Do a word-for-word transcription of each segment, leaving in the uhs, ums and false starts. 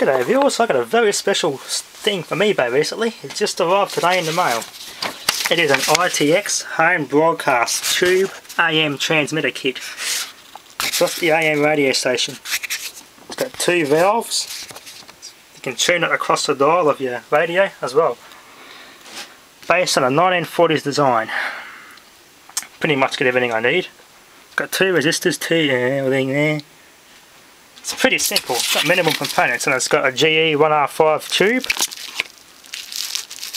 G'day viewers, I got a very special thing from eBay recently. It just arrived today in the mail. It is an I T X home broadcast tube A M transmitter kit. It's off the A M radio station. It's got two valves. You can tune it across the dial of your radio as well. Based on a nineteen forties design. Pretty much got everything I need. Got two resistors, two everything there. It's pretty simple, it's got minimal components, and it's got a G E one R five tube.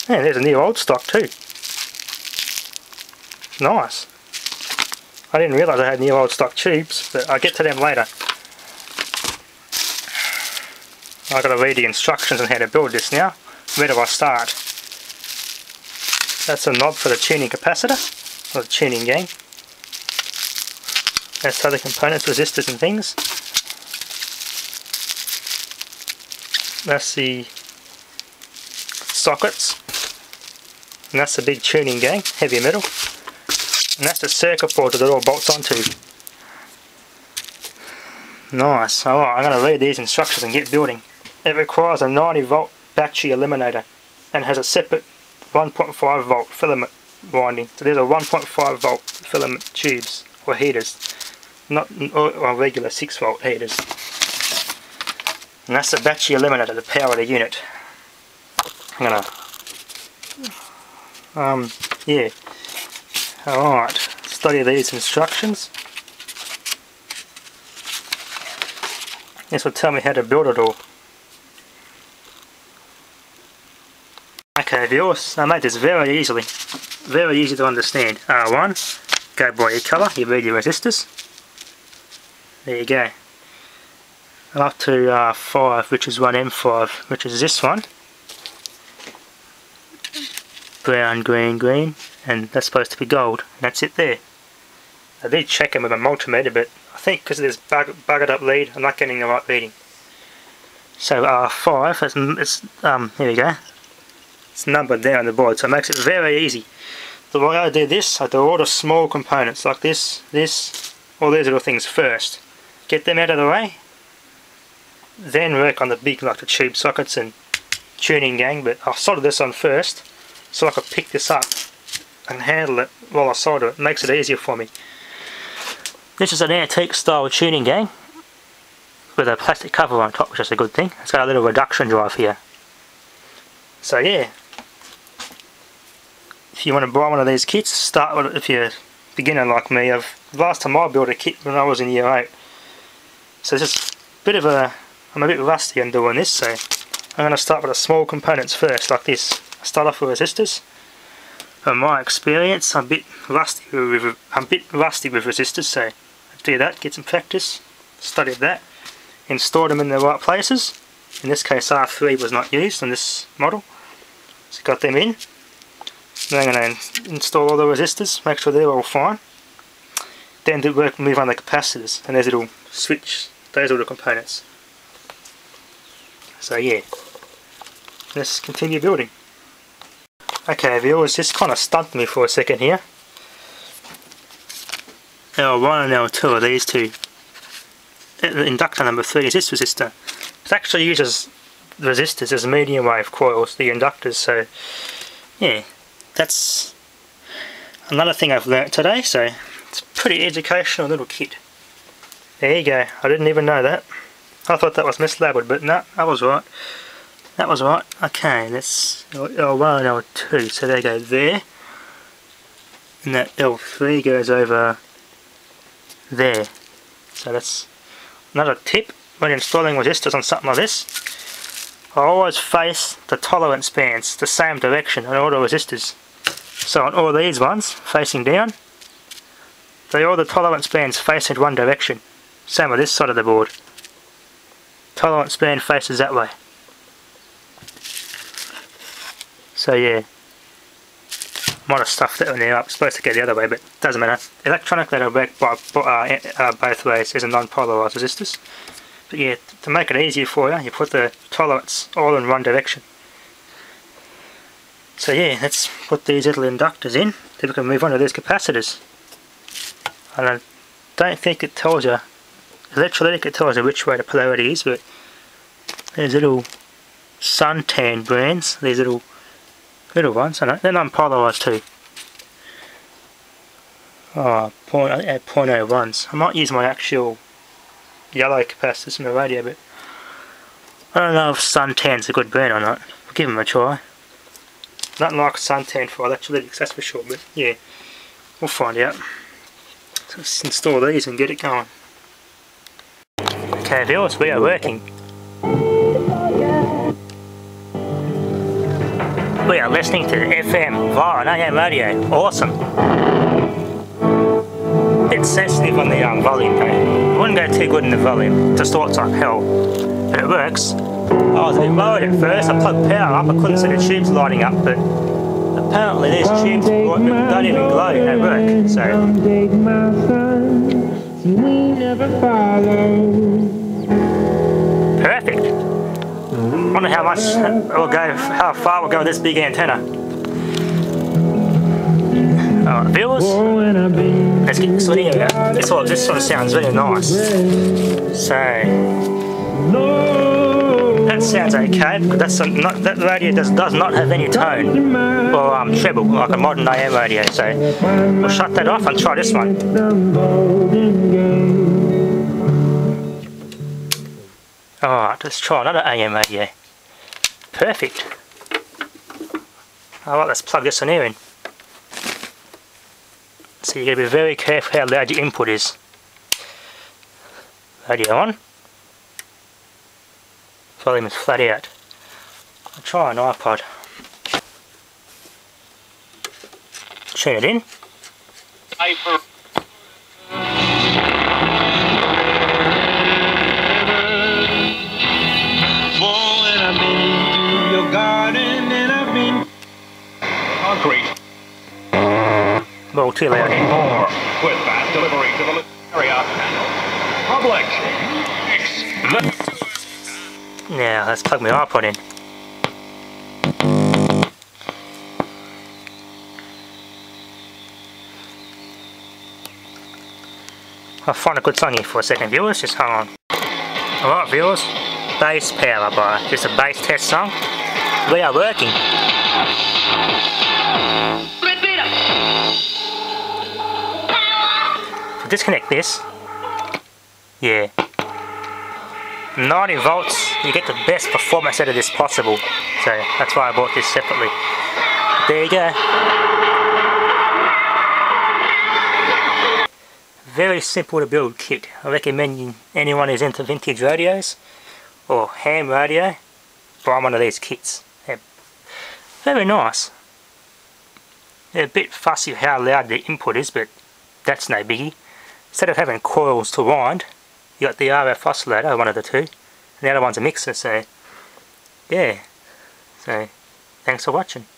And there's a new old stock too. Nice. I didn't realise I had new old stock tubes, but I'll get to them later. I've got to read the instructions on how to build this now. Where do I start? That's a knob for the tuning capacitor, or the tuning gang. That's other components, resistors and things. That's the sockets, and that's the big tuning gang, heavy metal, and that's the circuit board that it all bolts onto. Nice. Alright, I'm going to read these instructions and get building. It requires a ninety volt battery eliminator and has a separate one point five volt filament winding. So there's a one point five volt filament tubes or heaters, not or, or regular six volt heaters. And that's the battery eliminator, the power of the unit. I'm gonna... Um, yeah. Alright, study these instructions. This will tell me how to build it all. Okay viewers, I made this very easily. Very easy to understand. R one, go by your colour, you read your resistors. There you go. Up to R five, which is one M five, which is this one. Brown, green, green, and that's supposed to be gold. And that's it there. I did check them with a multimeter, but I think because of this bug, buggered up lead, I'm not getting the right reading. So R five, that's, it's, um, here we go. It's numbered there on the board, so it makes it very easy. The way I do this, I do all the small components, like this, this, all these little things first. Get them out of the way. Then work on the big, like the tube sockets and tuning gang, but I'll solder this on first so I can pick this up and handle it while I solder it. It makes it easier for me. This is an antique style tuning gang with a plastic cover on top, which is a good thing. It's got a little reduction drive here. So yeah, if you want to buy one of these kits, start with it if you're a beginner like me. I've, last time I built a kit when I was in year eight. So this is a bit of a... I'm a bit rusty on doing this, so I'm going to start with the small components first, like this. I start off with resistors. From my experience, I'm a bit rusty with, I'm a bit rusty with resistors, so do that, get some practice, study that, and store them in the right places. In this case, R three was not used on this model, so got them in. Then I'm going to install all the resistors, make sure they're all fine. Then do work, move on the capacitors, and those little switch, those little components. So yeah, let's continue building. Okay viewers, this kind of stumped me for a second here. L one and L two are these two. Inductor number three is this resistor. It actually uses resistors as medium wave coils, the inductors, so yeah, that's another thing I've learnt today, so it's a pretty educational little kit. There you go, I didn't even know that. I thought that was mislabeled, but no, I was right. That was right. Okay, that's L one and L two, so they go there. And that L three goes over there. So that's another tip when installing resistors on something like this. I always face the tolerance bands the same direction on all the resistors. So on all these ones, facing down, they all the tolerance bands face in one direction. Same with this side of the board. Tolerance band faces that way. So yeah, might have stuffed that one there up. It's supposed to go the other way, but doesn't matter. Electronically they'll work by, by, uh, uh, both ways as a non-polarised resistors. But yeah, to make it easier for you, you put the tolerance all in one direction. So yeah, let's put these little inductors in, then we can move on to these capacitors. And I don't think it tells you. Electrolytic, it tells you which way the polarity is, but There's little suntan brands. These little little ones. I know they're not polarized too. Oh, point at point oh ones. I might use my actual yellow capacitors in the radio, but I don't know if suntan's a good brand or not. I'll give them a try. Nothing like suntan for electrolytics, that's for sure. But yeah, we'll find out. So let's install these and get it going. Okay, viewers, we are working. We are listening to the F M via an A M radio. Awesome. It's sensitive on the um, volume though. It wouldn't go too good in the volume. It distorts like hell. But it works. I was a bit worried at first. I plugged power up. I couldn't see the tubes lighting up, but apparently these tubes don't even glow. They work. So perfect. I wonder how much it'll go, how far we'll go with this big antenna. Alright, viewers, let's get this video out. This sort of sounds really nice. So, that sounds okay, because that's not, that radio does, does not have any tone or um, treble like a modern A M radio. So, we'll shut that off and try this one. Alright, let's try another A M radio. Perfect. Alright, let's plug this one here in. So you've got to be very careful how loud your input is. Radio on. Volume is flat out. I'll try an iPod. Tune it in. Well, too loud. More with that delivery to the area panel. Public. Ex now let's plug my iPod in. I'll find a good song here for a second, viewers. Just hang on. Alright, viewers. Bass Power by just a bass test song. We are working. Disconnect this. Yeah. ninety volts, you get the best performance out of this possible. So that's why I bought this separately. There you go. Very simple to build kit. I recommend anyone who's into vintage radios or ham radio, buy one of these kits. They're very nice. They're a bit fussy how loud the input is, but that's no biggie. Instead of having coils to wind, you got the R F oscillator, one of the two, and the other one's a mixer, so yeah. So, thanks for watching.